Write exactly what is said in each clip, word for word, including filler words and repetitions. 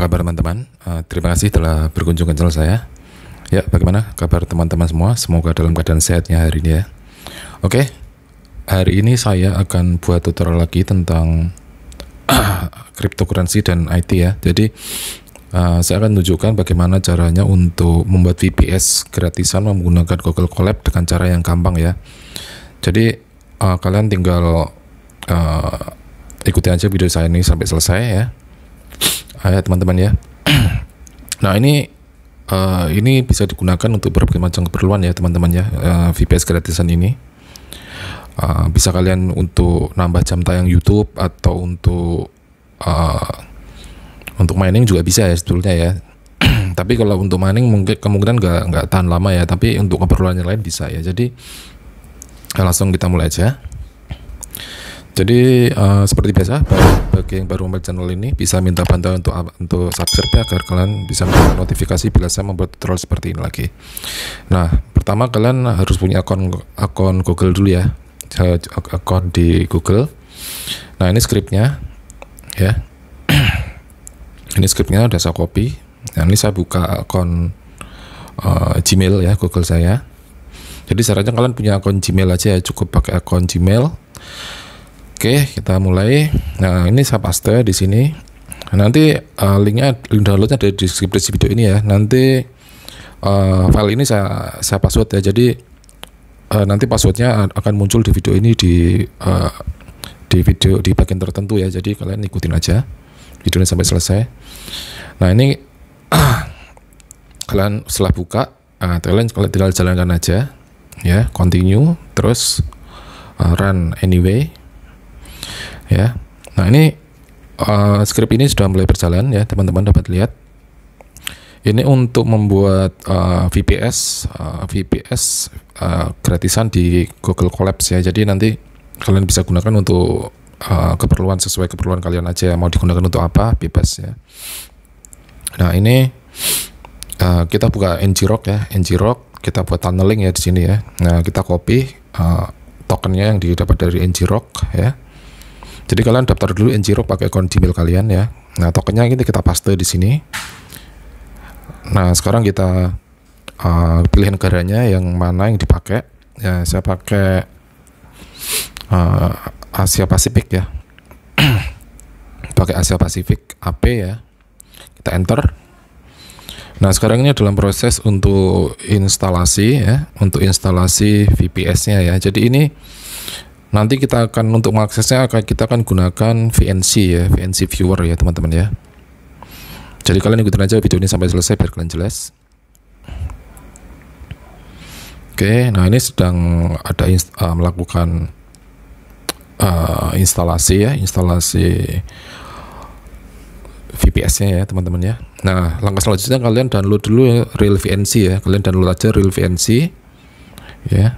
Apa kabar teman-teman? Uh, terima kasih telah berkunjung ke channel saya. Ya, bagaimana kabar teman-teman semua? Semoga dalam keadaan sehatnya hari ini ya. Oke, hari ini saya akan buat tutorial lagi tentang cryptocurrency dan I T ya. Jadi uh, saya akan tunjukkan bagaimana caranya untuk membuat V P S gratisan menggunakan Google Colab dengan cara yang gampang ya. Jadi uh, kalian tinggal uh, ikuti aja video saya ini sampai selesai ya. Ayo teman-teman ya. Nah ini uh, ini bisa digunakan untuk berbagai macam keperluan ya teman-teman ya. uh, V P S gratisan ini uh, bisa kalian untuk nambah jam tayang YouTube atau untuk uh, untuk mining juga bisa ya sebetulnya ya. Tapi kalau untuk mining mungkin kemungkinan nggak nggak tahan lama ya. Tapi untuk keperluan yang lain bisa ya. Jadi langsung kita mulai aja. Jadi uh, seperti biasa, bagi yang baru membuat channel ini bisa minta bantuan untuk untuk subscribe agar kalian bisa mendapatkan notifikasi bila saya membuat tutorial seperti ini lagi. Nah, pertama kalian harus punya akun akun Google dulu ya, akun di Google. Nah ini scriptnya, ya. Ini scriptnya udah saya copy. Nah, ini saya buka akun uh, Gmail ya, Google saya. Jadi sarannya kalian punya akun Gmail aja ya, cukup pakai akun Gmail. Oke, kita mulai. Nah, ini saya paste di sini. Nanti uh, linknya, link downloadnya ada di deskripsi video ini ya. Nanti uh, file ini saya saya password ya. Jadi uh, nanti passwordnya akan muncul di video ini di uh, di video di bagian tertentu ya. Jadi kalian ikutin aja videonya sampai selesai. Nah ini kalian setelah buka, uh, kalian tinggal jalankan aja ya, continue, terus uh, run anyway. Ya, nah ini uh, script ini sudah mulai berjalan ya teman-teman, dapat lihat. Ini untuk membuat uh, V P S uh, V P S uh, gratisan di Google Colab ya. Jadi nanti kalian bisa gunakan untuk uh, keperluan sesuai keperluan kalian aja. Mau digunakan untuk apa bebas ya. Nah ini uh, kita buka ng-rock ya, ng-rock kita buat tunneling ya di sini ya. Nah kita copy uh, tokennya yang didapat dari ng-rock ya. Jadi kalian daftar dulu ng-rock pakai akun Gmail kalian ya. Nah tokennya ini kita paste di sini. Nah sekarang kita uh, pilih negaranya yang mana yang dipakai. Ya saya pakai uh, Asia Pasifik ya. Pakai Asia Pasifik A P ya. Kita enter. Nah sekarang ini dalam proses untuk instalasi ya, untuk instalasi V P S-nya ya. Jadi ini nanti kita akan untuk mengaksesnya akan kita akan gunakan V N C ya, V N C Viewer ya teman-teman ya. Jadi kalian ikutin aja video ini sampai selesai biar kalian jelas. Oke, nah ini sedang ada inst uh, melakukan uh, instalasi ya, instalasi V P S-nya ya teman-teman ya. Nah langkah selanjutnya kalian download dulu real V N C ya, kalian download aja real V N C ya.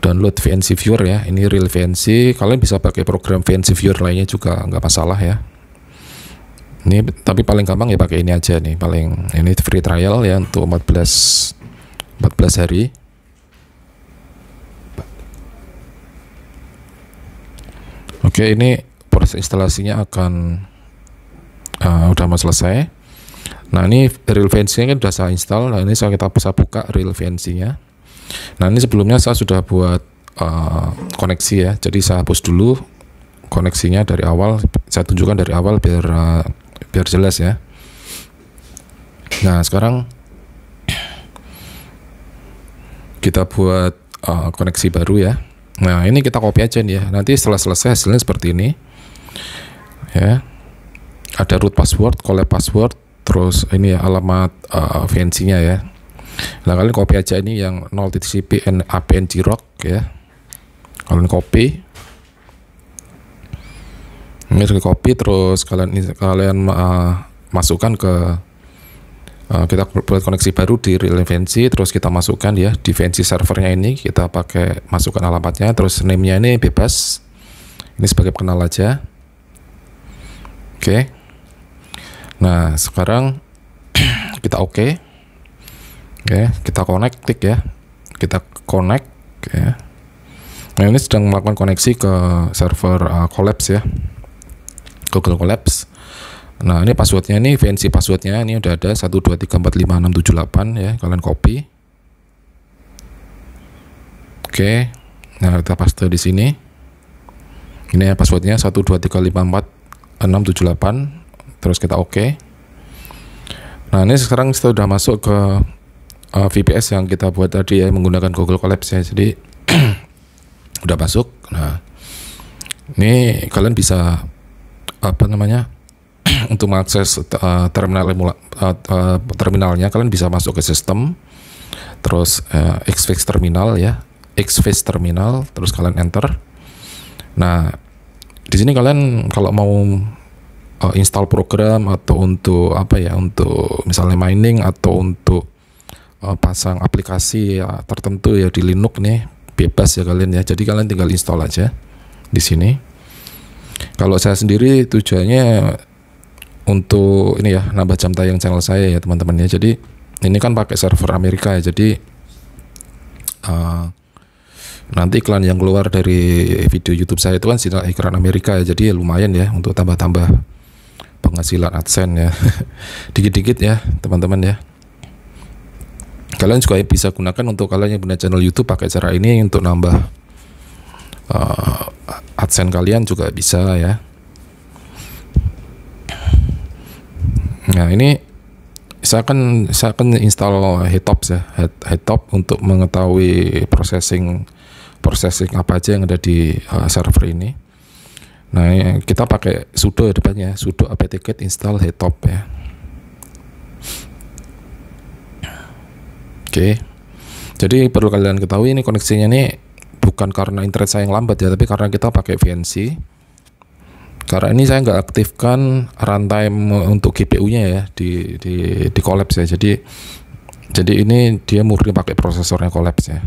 Download V N C Viewer ya, ini real V N C. Kalian bisa pakai program V N C Viewer lainnya juga nggak masalah ya. Ini tapi paling gampang ya pakai ini aja nih, paling ini free trial ya untuk empat belas hari. Oke, ini proses instalasinya akan uh, udah mau selesai. Nah ini real V N C-nya kan udah saya install. Nah ini saya kita bisa buka real V N C-nya. Nah ini sebelumnya saya sudah buat uh, koneksi ya. Jadi saya hapus dulu koneksinya dari awal. Saya tunjukkan dari awal biar uh, biar jelas ya. Nah sekarang kita buat uh, koneksi baru ya. Nah ini kita copy aja nih ya. Nanti setelah selesai hasilnya seperti ini ya. Ada root password, collab password, terus ini ya alamat uh, V N C-nya ya. Nah kalian copy aja ini yang nol titik c p and ng-rock ya. Kalian copy ini, copy terus kalian kalian uh, masukkan ke uh, kita buat koneksi baru di real V N C, terus kita masukkan ya di V N C servernya ini. Kita pakai masukkan alamatnya, terus name-nya ini bebas, ini sebagai pengenal aja. Oke okay. Nah sekarang kita oke okay. Oke, kita connect, klik ya. Kita connect, ya. Nah ini sedang melakukan koneksi ke server uh, Colab ya, Google Colab. Nah, ini passwordnya, ini V N C passwordnya, ini udah ada satu dua tiga empat lima enam tujuh delapan ya, kalian copy. Oke, nah kita paste di sini. Ini ya passwordnya satu dua tiga lima empat enam tujuh delapan, terus kita oke. Okay. Nah, ini sekarang sudah masuk ke uh, V P S yang kita buat tadi ya, menggunakan Google Colab ya, jadi udah masuk. Nah, ini kalian bisa apa namanya? Untuk mengakses uh, terminal uh, uh, terminalnya, kalian bisa masuk ke sistem, terus uh, Xfce Terminal ya, Xfce Terminal, terus kalian enter. Nah, di sini kalian kalau mau uh, install program atau untuk apa ya, untuk misalnya mining atau untuk uh, pasang aplikasi ya, tertentu ya di Linux nih, bebas ya kalian ya. Jadi kalian tinggal install aja di sini. Kalau saya sendiri tujuannya untuk ini ya, nambah jam tayang channel saya ya teman-teman ya. Jadi ini kan pakai server Amerika ya, jadi uh, nanti iklan yang keluar dari video YouTube saya itu kan sinyal iklan Amerika ya, jadi ya lumayan ya untuk tambah-tambah penghasilan AdSense ya dikit-dikit ya teman-teman ya. Kalian juga bisa gunakan untuk kalian yang punya channel YouTube, pakai cara ini untuk nambah uh, AdSense kalian juga bisa ya. Nah, ini saya akan saya akan install htop ya, htop untuk mengetahui processing processing apa aja yang ada di uh, server ini. Nah, kita pakai sudo depannya, sudo apt-get install htop ya. Oke. Jadi perlu kalian ketahui ini koneksinya ini bukan karena internet saya yang lambat ya, tapi karena kita pakai V N C. Karena ini saya nggak aktifkan runtime untuk G P U-nya ya di di di Colab ya. Jadi jadi ini dia murni pakai prosesornya Colab ya.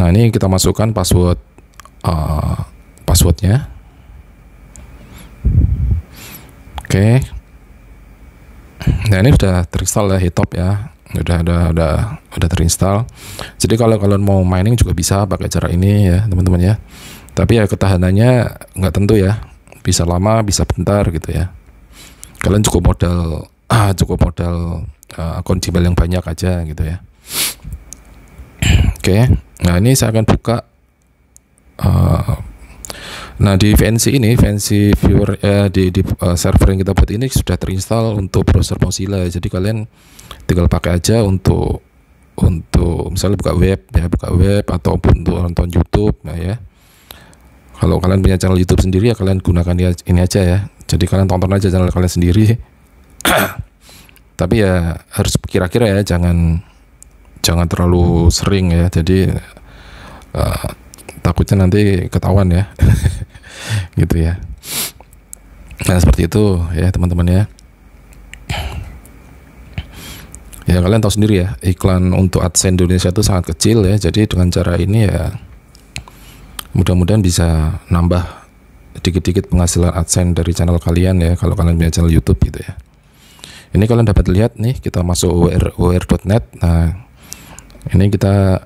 Nah, ini kita masukkan password uh, passwordnya. Oke. Okay. Nah, ini sudah terinstall ya htop ya. Udah ada ada udah terinstall. Jadi kalau kalian mau mining juga bisa pakai cara ini ya, teman-teman ya. Tapi ya ketahanannya nggak tentu ya. Bisa lama, bisa bentar gitu ya. Kalian cukup modal, ah, cukup modal uh, akun Gmail yang banyak aja gitu ya. Oke, okay. Nah ini saya akan buka. Uh, nah di V N C ini, V N C Viewer eh, di, di uh, server yang kita buat ini sudah terinstall untuk browser Mozilla. Jadi kalian tinggal pakai aja untuk untuk misalnya buka web ya, buka web ataupun untuk nonton YouTube nah, ya. Kalau kalian punya channel YouTube sendiri ya, kalian gunakan ini aja ya. Jadi kalian tonton aja channel kalian sendiri. Tapi ya harus kira-kira ya, jangan jangan terlalu sering ya. Jadi uh, takutnya nanti ketahuan ya. Gitu ya. Nah, seperti itu ya teman-teman ya. Ya kalian tahu sendiri ya, iklan untuk AdSense Indonesia itu sangat kecil ya. Jadi dengan cara ini ya, mudah-mudahan bisa nambah dikit-dikit penghasilan AdSense dari channel kalian ya, kalau kalian punya channel YouTube gitu ya. Ini kalian dapat lihat nih, kita masuk W R dot net. Nah, ini kita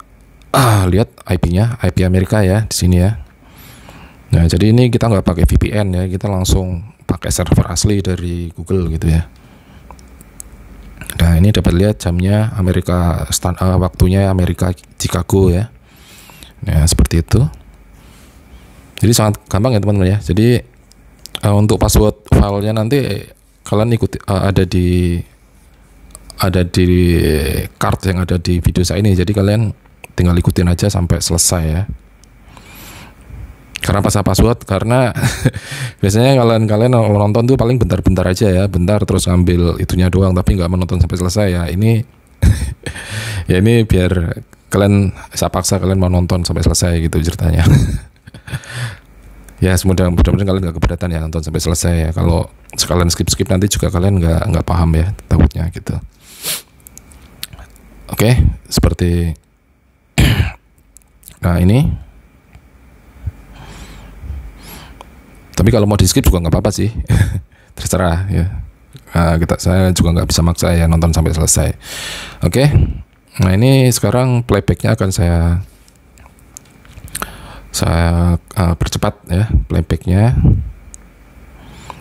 ah, lihat I P-nya, I P Amerika ya di sini ya. Nah, jadi ini kita nggak pakai V P N ya, kita langsung pakai server asli dari Google gitu ya. Nah, ini dapat lihat jamnya Amerika stand, uh, waktunya Amerika Chicago ya. Nah, seperti itu. Jadi sangat gampang ya teman-teman ya. Jadi uh, untuk password filenya nanti kalian ikuti uh, ada di ada di card yang ada di video saya ini. Jadi kalian tinggal ikutin aja sampai selesai ya. Karena pasang password, karena biasanya kalian kalian nonton tuh paling bentar-bentar aja ya, bentar terus ngambil itunya doang, tapi nggak menonton sampai selesai ya. Ini ya ini biar kalian, saya paksa kalian mau nonton sampai selesai gitu ceritanya. Ya semudah mudah-mudahan kalian nggak keberatan ya nonton sampai selesai ya. Kalau sekalian skip-skip nanti juga kalian nggak nggak paham ya takutnya gitu. Oke, okay, seperti nah ini. Tapi kalau mau di skip juga nggak apa-apa sih, terserah ya. Nah, kita saya juga nggak bisa maksa ya nonton sampai selesai. Oke, okay. Nah ini sekarang playbacknya akan saya saya uh, percepat ya playbacknya.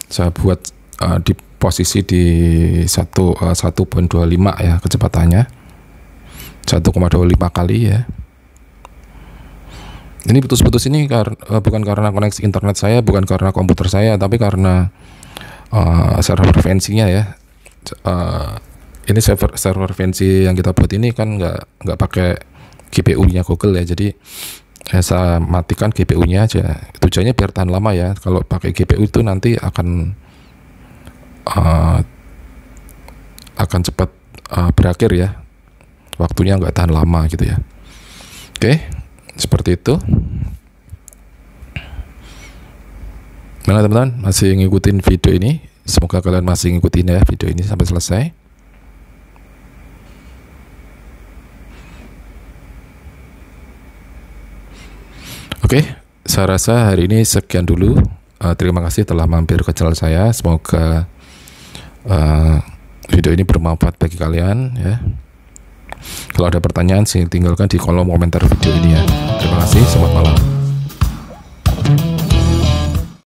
Saya buat uh, di posisi di satu koma dua lima ya kecepatannya, satu koma dua lima kali ya. Ini putus-putus ini kar bukan karena koneksi internet saya, bukan karena komputer saya, tapi karena uh, server V N C-nya ya. Uh, ini server server V N C yang kita buat ini kan nggak nggak pakai G P U-nya Google ya, jadi ya, saya matikan G P U-nya aja. Tujuannya biar tahan lama ya. Kalau pakai G P U itu nanti akan uh, akan cepat uh, berakhir ya. Waktunya nggak tahan lama gitu ya. Oke. Okay. Seperti itu. Mana teman-teman masih ngikutin video ini? Semoga kalian masih ngikutin ya video ini sampai selesai. Oke, saya rasa hari ini sekian dulu. Uh, terima kasih telah mampir ke channel saya. Semoga uh, video ini bermanfaat bagi kalian ya. Kalau ada pertanyaan, tinggalkan di kolom komentar video ini ya. Terima kasih, selamat malam.